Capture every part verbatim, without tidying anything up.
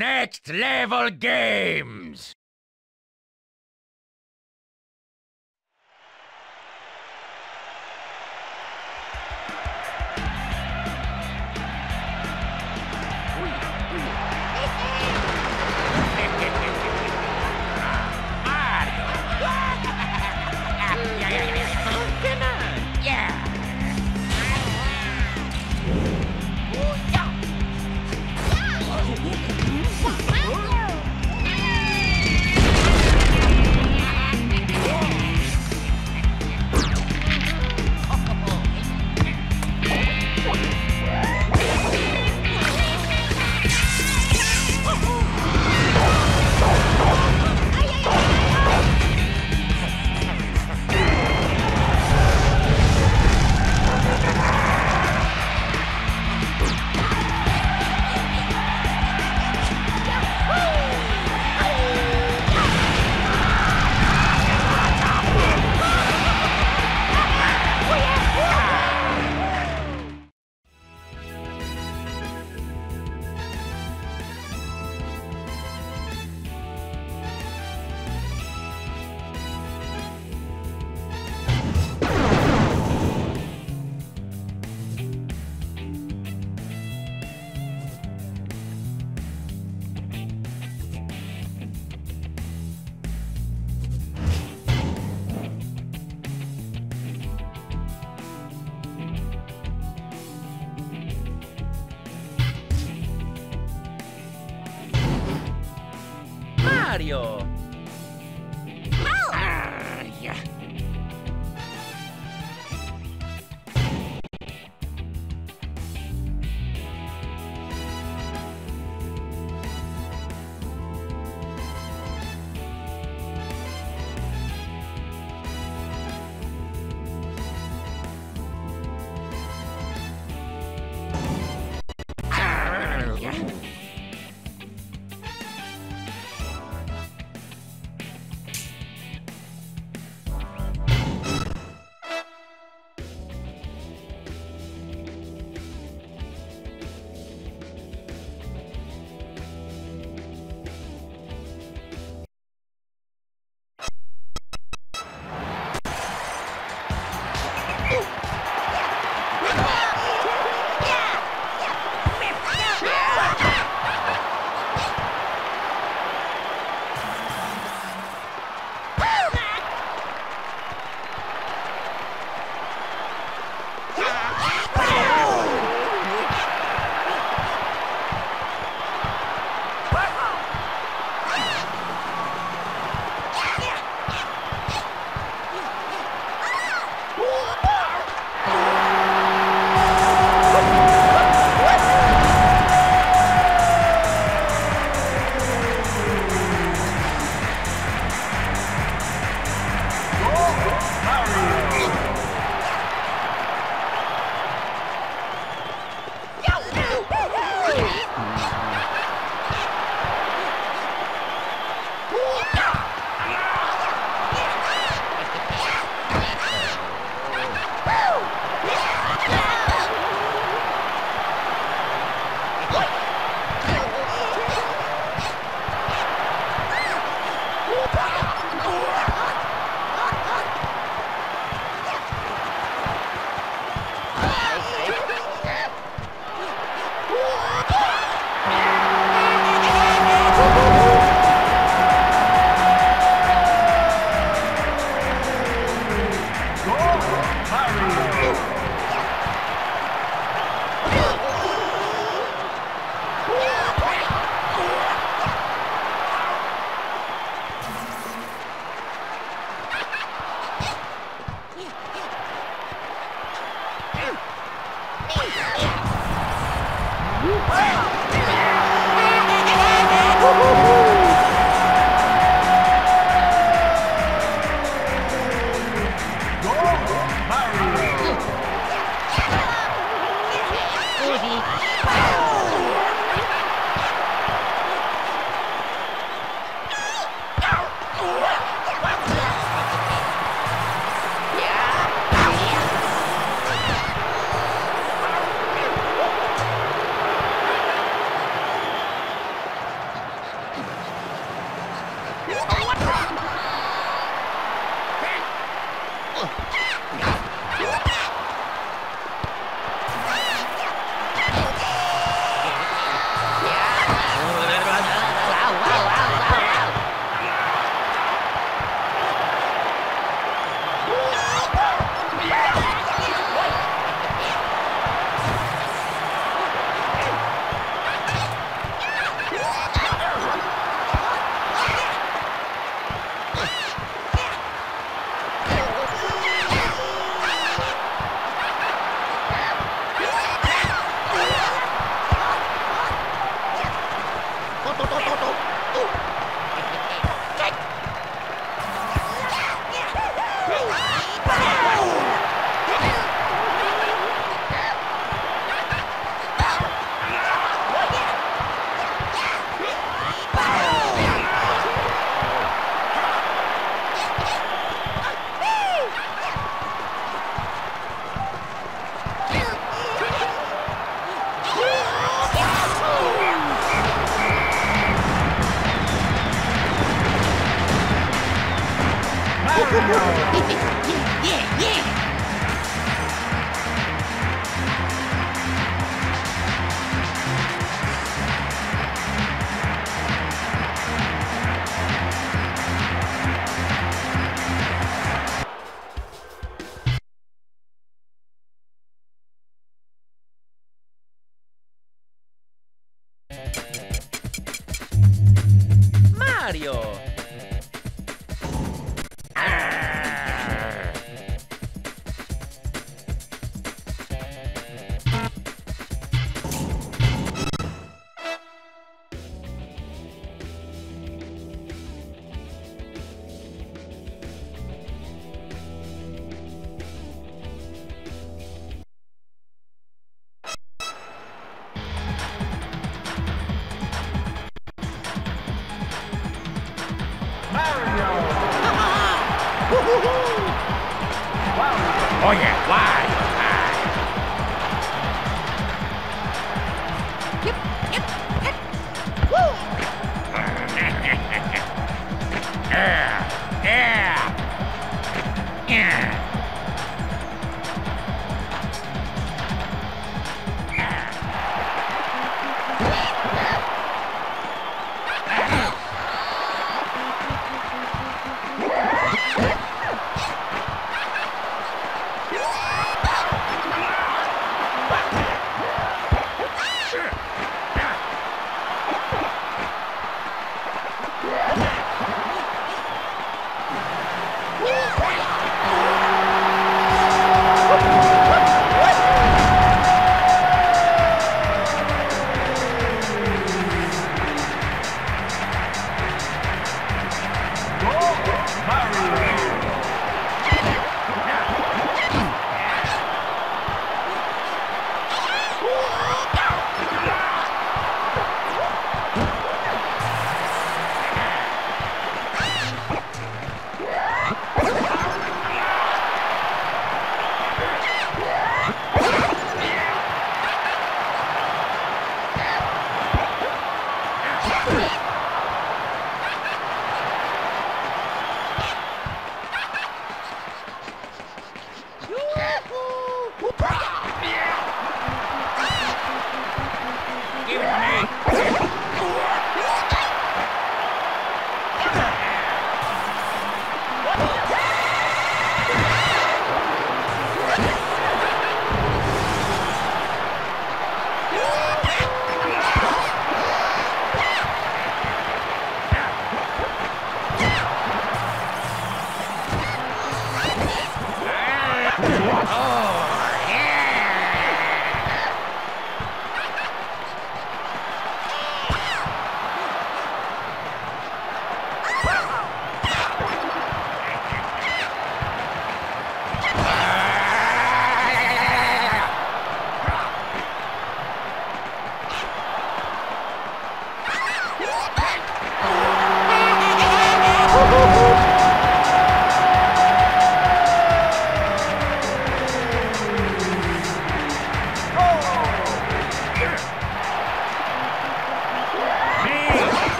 Next Level Games! Mario! Oh. Ah, yeah. Ah, yeah. yeah, yeah. Yeah, yeah!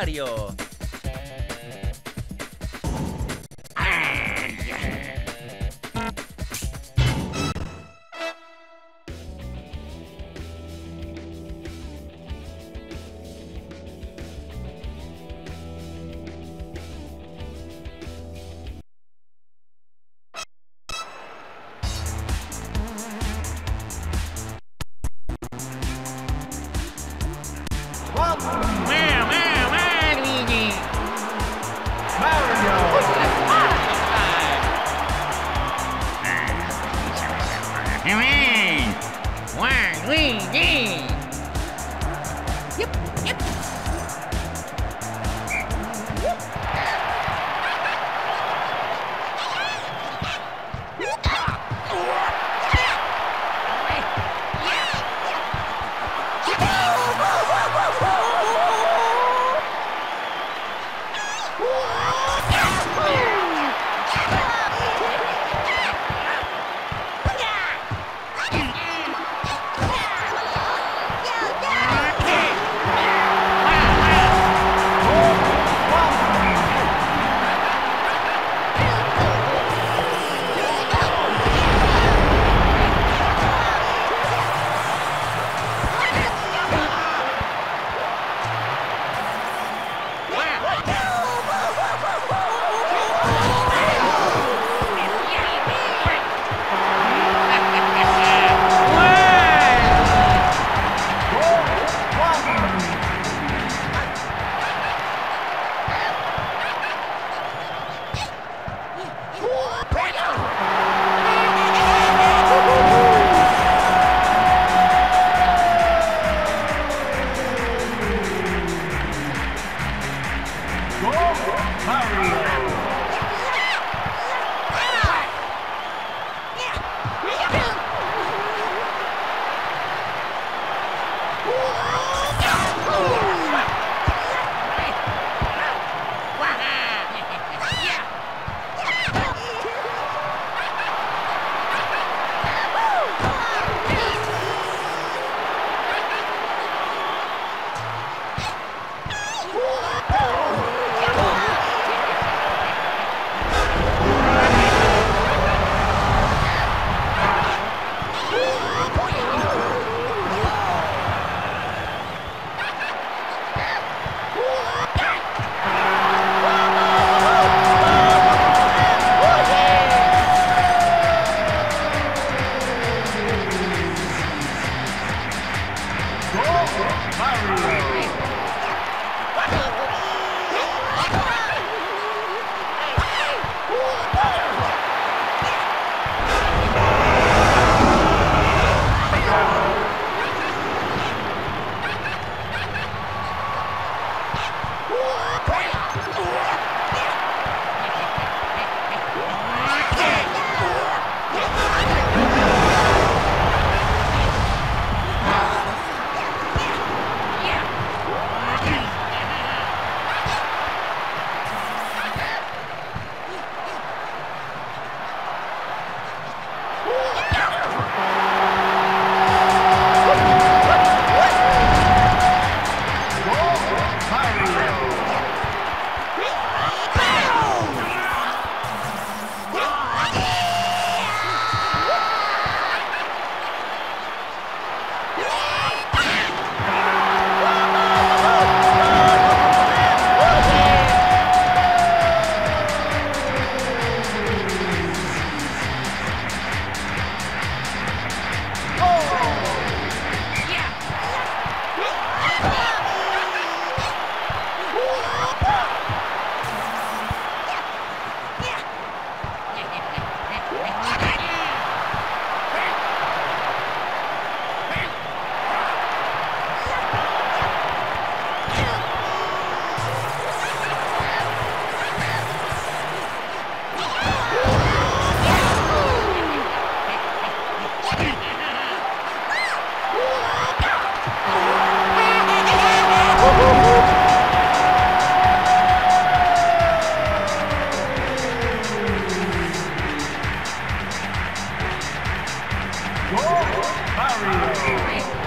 Mario. All right.